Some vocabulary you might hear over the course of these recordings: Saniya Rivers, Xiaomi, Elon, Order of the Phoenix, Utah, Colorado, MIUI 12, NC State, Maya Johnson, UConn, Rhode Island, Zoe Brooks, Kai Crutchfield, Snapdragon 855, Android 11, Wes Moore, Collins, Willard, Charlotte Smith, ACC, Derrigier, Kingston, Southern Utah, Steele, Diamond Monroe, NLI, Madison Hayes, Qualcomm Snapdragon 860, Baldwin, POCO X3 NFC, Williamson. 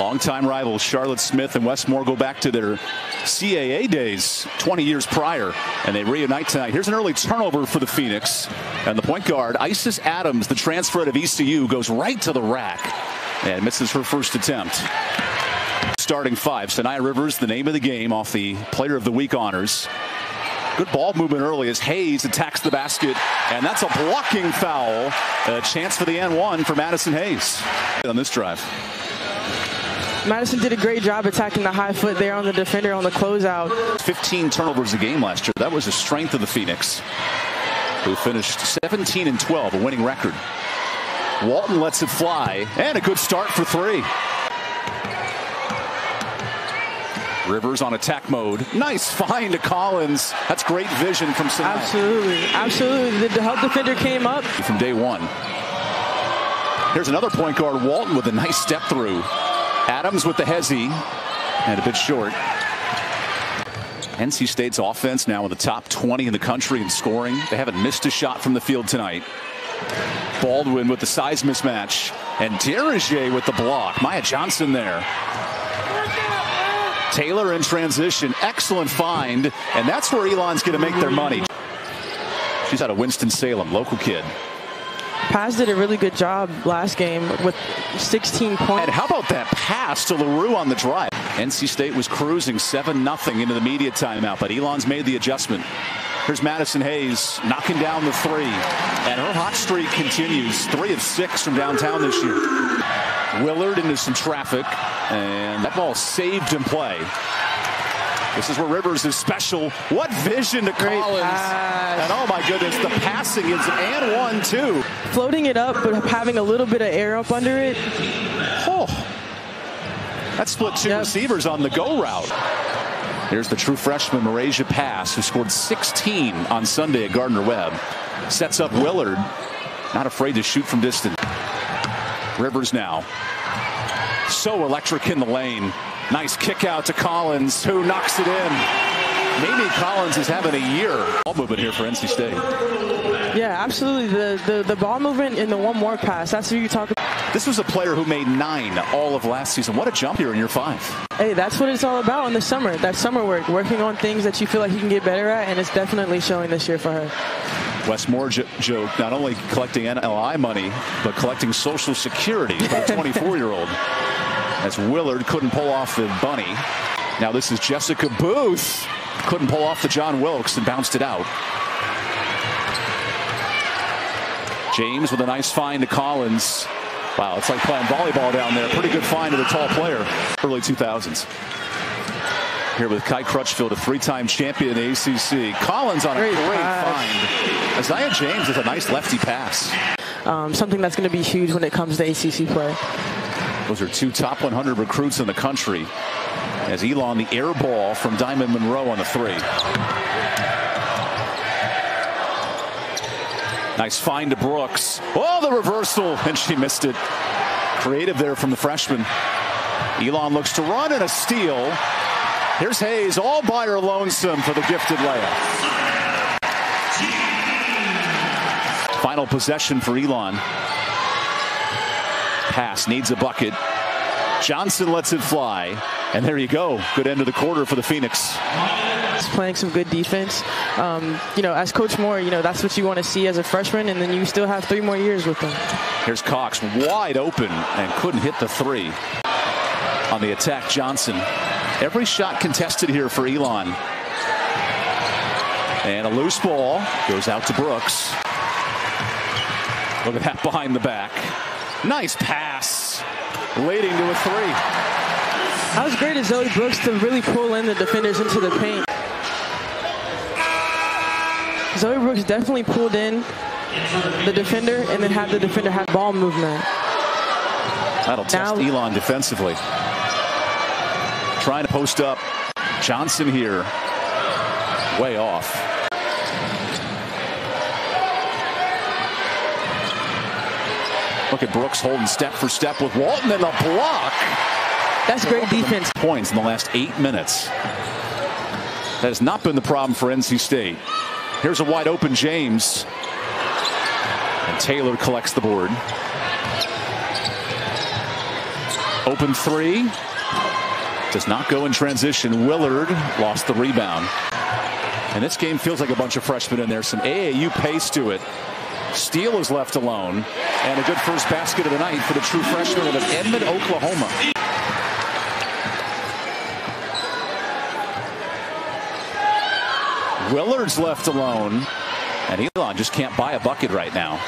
Longtime rivals Charlotte Smith and Westmore go back to their CAA days 20 years prior, and they reunite tonight. Here's an early turnover for the Phoenix, and the point guard, Isis Adams, the transfer out of ECU, goes right to the rack and misses her first attempt. Starting five, Saniya Rivers, the name of the game, off the Player of the Week honors. Good ball movement early as Hayes attacks the basket, and that's a blocking foul. A chance for the N1 for Madison Hayes on this drive. Madison did a great job attacking the high foot there on the defender on the closeout. 15 turnovers a game last year. That was the strength of the Phoenix, who finished 17-12, a winning record. Walton lets it fly, and a good start for three. Rivers on attack mode. Nice find to Collins. That's great vision from Saniya. Absolutely. Absolutely. The help defender came up. From day one. Here's another point guard, Walton, with a nice step through. Adams with the hezzy, and a bit short. NC State's offense now in the top 20 in the country in scoring. They haven't missed a shot from the field tonight. Baldwin with the size mismatch, and Derrigier with the block. Maya Johnson there. Taylor in transition. Excellent find, and that's where Elon's going to make their money. She's out of Winston-Salem, local kid. Paz did a really good job last game with 16 points. And how about that pass to LaRue on the drive? NC State was cruising 7-0 into the media timeout, but Elon's made the adjustment. Here's Madison Hayes knocking down the three, and her hot streak continues. 3 of 6 from downtown this year. Willard into some traffic, and that ball saved in play. This is where Rivers is special. What vision to Collins. And oh my goodness, the passing is and 1-2. Floating it up, but having a little bit of air up under it. Oh, that split two receivers on the go route. Here's the true freshman, Marasia Pass, who scored 16 on Sunday at Gardner-Webb. Sets up Willard. Not afraid to shoot from distance. Rivers now. So electric in the lane. Nice kick out to Collins, who knocks it in. Maybe Collins is having a year. Ball movement here for NC State. Yeah, absolutely. The ball movement in the one more pass. That's who you talk about. This was a player who made 9 all of last season. What a jump here in year 5. Hey, that's what it's all about in the summer. That summer work, working on things that you feel like you can get better at, and it's definitely showing this year for her. Wes Moore joke, not only collecting NLI money, but collecting Social Security for a 24-year-old. As Willard couldn't pull off the bunny. Now this is Jessica Booth. Couldn't pull off the John Wilkes and bounced it out. James with a nice find to Collins. Wow, it's like playing volleyball down there. Pretty good find to the tall player. Early 2000s. Here with Kai Crutchfield, a 3-time champion in ACC. Collins on a great find. Isaiah James with a nice lefty pass. Something that's going to be huge when it comes to ACC play. Those are 2 top 100 recruits in the country. As Elon, the air ball from Diamond Monroe on the three. Nice find to Brooks. Oh, the reversal, and she missed it. Creative there from the freshman. Elon looks to run, and a steal. Here's Hayes, all by her lonesome for the gifted layup. Final possession for Elon. Pass needs a bucket. Johnson lets it fly, and there you go. Good end of the quarter for the Phoenix. It's playing some good defense. You know, as Coach Moore, you know, that's what you want to see as a freshman, and then you still have 3 more years with them. Here's Cox, wide open, and couldn't hit the three. On the attack, Johnson. Every shot contested here for Elon. And a loose ball goes out to Brooks. Look at that behind the back. Nice pass, leading to a three. That was great as Zoe Brooks to really pull in the defenders into the paint. Zoe Brooks definitely pulled in the defender and then had the defender have ball movement. That'll test Elon defensively. Trying to post up. Johnson here. Way off. Look at Brooks holding step for step with Walton and the block. That's great defense. Points in the last 8 minutes. That has not been the problem for NC State. Here's a wide open James. And Taylor collects the board. Open three. Does not go in transition. Willard lost the rebound. And this game feels like a bunch of freshmen in there. Some AAU pace to it. Steele is left alone. And a good first basket of the night for the true freshman out of Edmond, Oklahoma. Willard's left alone. And Elon just can't buy a bucket right now.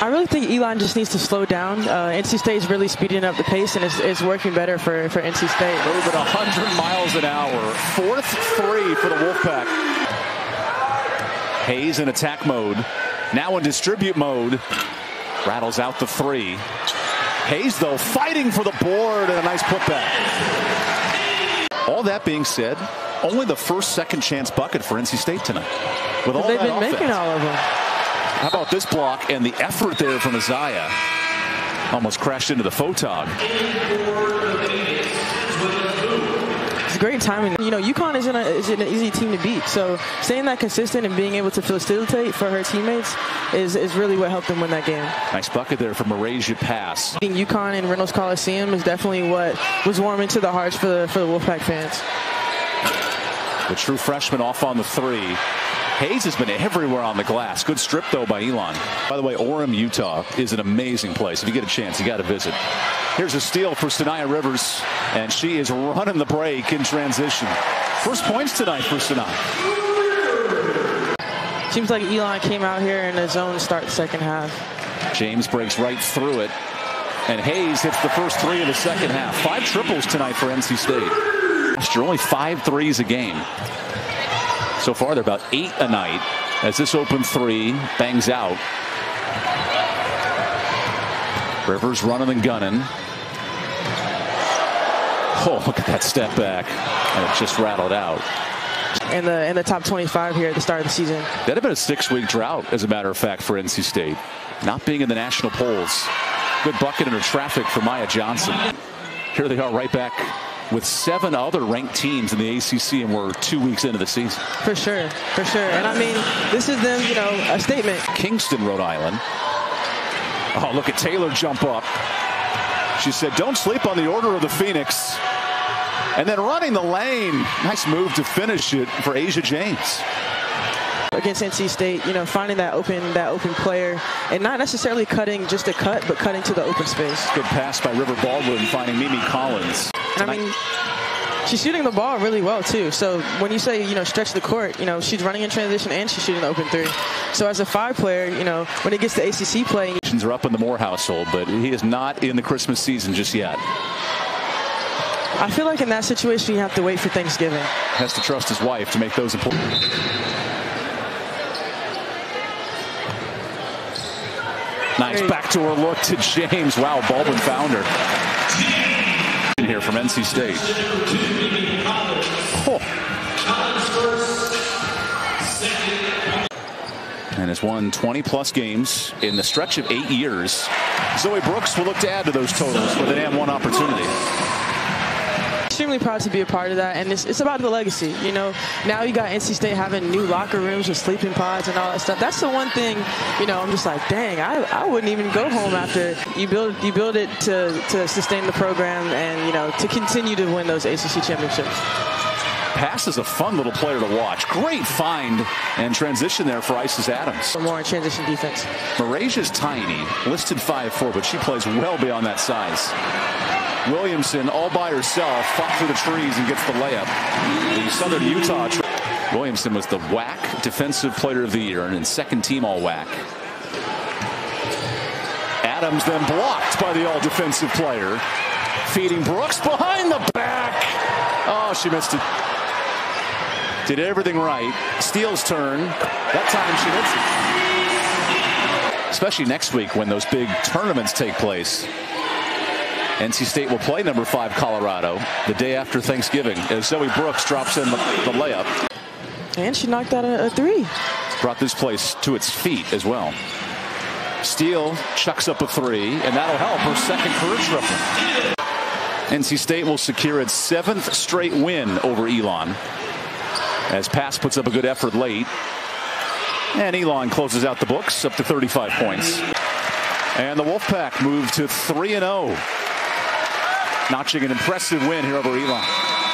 I really think Elon just needs to slow down. NC State's really speeding up the pace, and it's working better for NC State. Over 100 miles an hour. Fourth three for the Wolfpack. Hayes in attack mode. Now in distribute mode. Rattles out the three. Hayes, though, fighting for the board, and a nice putback. All that being said, only the first second chance bucket for NC State tonight. With all they've been making all of them. How about this block and the effort there from Isaiah? Almost crashed into the photog. It's great timing. You know, UConn is an easy team to beat. So staying that consistent and being able to facilitate for her teammates is really what helped them win that game. Nice bucket there from Marasia Pass. Being UConn in Reynolds Coliseum is definitely what was warming to the hearts for the Wolfpack fans. The true freshman off on the three. Hayes has been everywhere on the glass. Good strip, though, by Elon. By the way, Orem, Utah is an amazing place. If you get a chance, you got to visit. Here's a steal for Saniya Rivers, and she is running the break in transition. First points tonight for Saniya. Seems like Elon came out here in his own start second half. James breaks right through it, and Hayes hits the first three of the second half. 5 triples tonight for NC State. You're only 5 threes a game. So far, they're about 8 a night as this open three bangs out. Rivers running and gunning. Oh, look at that step back. And it just rattled out. In the top 25 here at the start of the season. That had been a 6-week drought, as a matter of fact, for NC State. Not being in the national polls. Good bucket under traffic for Maya Johnson. Here they are right back with 7 other ranked teams in the ACC, and we're 2 weeks into the season. For sure, for sure. And I mean, this is them, you know, a statement. Kingston, Rhode Island. Oh, look at Taylor jump up. She said, don't sleep on the order of the Phoenix. And then running the lane. Nice move to finish it for Asia James. Against NC State, you know, finding that open player and not necessarily cutting just a cut, but cutting to the open space. Good pass by River Baldwin finding Mimi Collins. I mean, she's shooting the ball really well, too. So when you say, you know, stretch the court, you know, she's running in transition and she's shooting the open three. So as a 5 player, you know, when it gets to ACC play. Are up in the Moore household, but he is not in the Christmas season just yet. I feel like in that situation, you have to wait for Thanksgiving. Has to trust his wife to make those important. Nice backdoor look to James. Wow, Baldwin found her. Here from NC State. Oh. And has won 20-plus games in the stretch of 8 years. Zoe Brooks will look to add to those totals with an and-one opportunity. Extremely proud to be a part of that, and it's about the legacy. You know, now you got NC State having new locker rooms with sleeping pods and all that stuff. That's the one thing, you know, I'm just like, dang, I wouldn't even go home after. You build it to sustain the program and, you know, to continue to win those ACC championships. Pass is a fun little player to watch. Great find and transition there for Isis Adams. More in transition defense. Marasia's tiny, listed 5'4", but she plays well beyond that size. Williamson, all by herself, fought through the trees and gets the layup. The Southern Utah. Williamson was the WAC Defensive Player of the Year and in second team All-WAC. Adams then blocked by the All-Defensive Player. Feeding Brooks behind the back. Oh, she missed it. Did everything right. Steele's turn. That time she hits it. Especially next week when those big tournaments take place. NC State will play number 5 Colorado the day after Thanksgiving as Zoe Brooks drops in the layup. And she knocked out a three. Brought this place to its feet as well. Steele chucks up a three, and that'll help her second career triple. NC State will secure its 7th straight win over Elon as Pass puts up a good effort late. And Elon closes out the books up to 35 points. And the Wolfpack move to 3-0. notching an impressive win here over Elon.